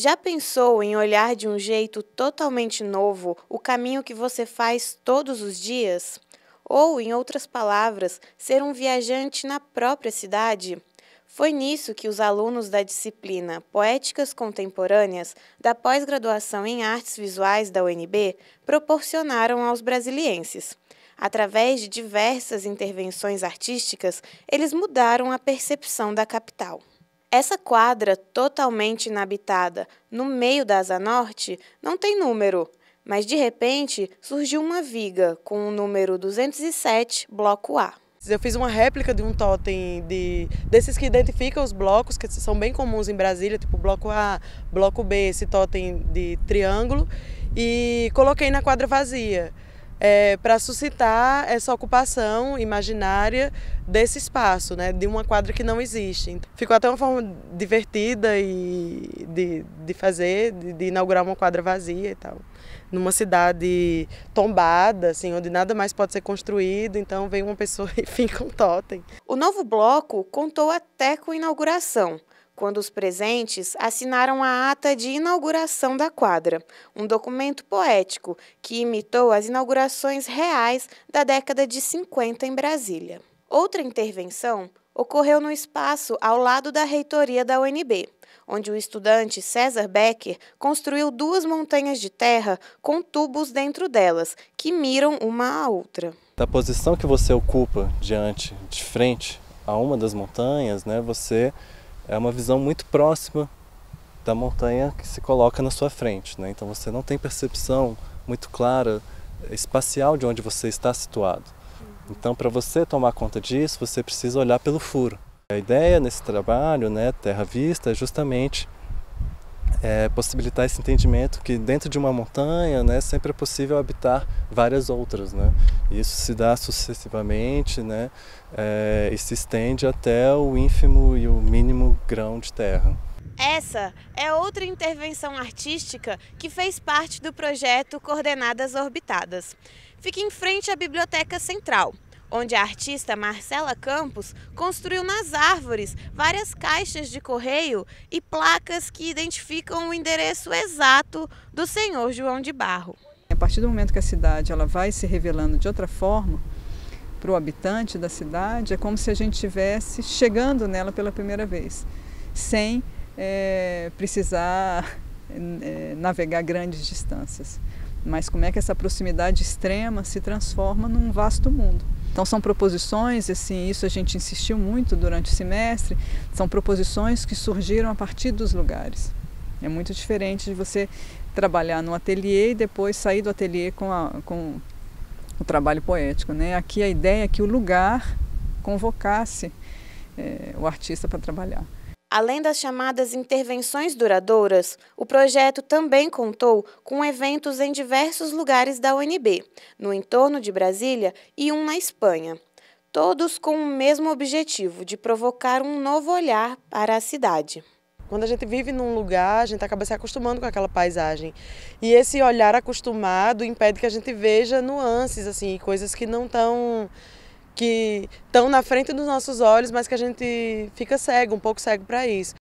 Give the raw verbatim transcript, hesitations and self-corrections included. Já pensou em olhar de um jeito totalmente novo o caminho que você faz todos os dias? Ou, em outras palavras, ser um viajante na própria cidade? Foi nisso que os alunos da disciplina Poéticas Contemporâneas da pós-graduação em Artes Visuais da U N B proporcionaram aos brasilienses. Através de diversas intervenções artísticas, eles mudaram a percepção da capital. Essa quadra totalmente inabitada, no meio da Asa Norte, não tem número, mas de repente surgiu uma viga com o número duzentos e sete, bloco A. Eu fiz uma réplica de um totem de, desses que identificam os blocos, que são bem comuns em Brasília, tipo bloco A, bloco B, esse totem de triângulo, e coloquei na quadra vazia, é, para suscitar essa ocupação imaginária desse espaço, né, de uma quadra que não existe. Ficou até uma forma divertida e de, de fazer, de, de inaugurar uma quadra vazia e tal. Numa cidade tombada, assim, onde nada mais pode ser construído, então vem uma pessoa e fica um totem. O novo bloco contou até com inauguração, quando os presentes assinaram a ata de inauguração da quadra, um documento poético que imitou as inaugurações reais da década de cinquenta em Brasília. Outra intervenção ocorreu no espaço ao lado da reitoria da U N B, onde o estudante César Becker construiu duas montanhas de terra com tubos dentro delas, que miram uma à outra. Da posição que você ocupa diante, de frente a uma das montanhas, né, você é uma visão muito próxima da montanha que se coloca na sua frente, né? Então você não tem percepção muito clara espacial de onde você está situado. Então, para você tomar conta disso, você precisa olhar pelo furo. A ideia nesse trabalho, né, Terra Vista, é justamente é, possibilitar esse entendimento que dentro de uma montanha, né, sempre é possível habitar várias outras, né? Isso se dá sucessivamente, né, é, e se estende até o ínfimo e o mínimo grão de terra. Essa é outra intervenção artística que fez parte do projeto Coordenadas Orbitadas. Fica em frente à Biblioteca Central, onde a artista Marcela Campos construiu nas árvores várias caixas de correio e placas que identificam o endereço exato do senhor João de Barro. A partir do momento que a cidade ela vai se revelando de outra forma para o habitante da cidade, é como se a gente estivesse chegando nela pela primeira vez, sem é, precisar é, navegar grandes distâncias. Mas como é que essa proximidade extrema se transforma num vasto mundo. Então são proposições, assim, isso a gente insistiu muito durante o semestre, são proposições que surgiram a partir dos lugares. É muito diferente de você trabalhar no ateliê e depois sair do ateliê com, a, com o trabalho poético, né? Aqui a ideia é que o lugar convocasse é, o artista para trabalhar. Além das chamadas intervenções duradouras, o projeto também contou com eventos em diversos lugares da U N B, no entorno de Brasília e um na Espanha. Todos com o mesmo objetivo, de provocar um novo olhar para a cidade. Quando a gente vive num lugar, a gente acaba se acostumando com aquela paisagem. E esse olhar acostumado impede que a gente veja nuances, assim, coisas que não estão... que estão na frente dos nossos olhos, mas que a gente fica cego, um pouco cego para isso.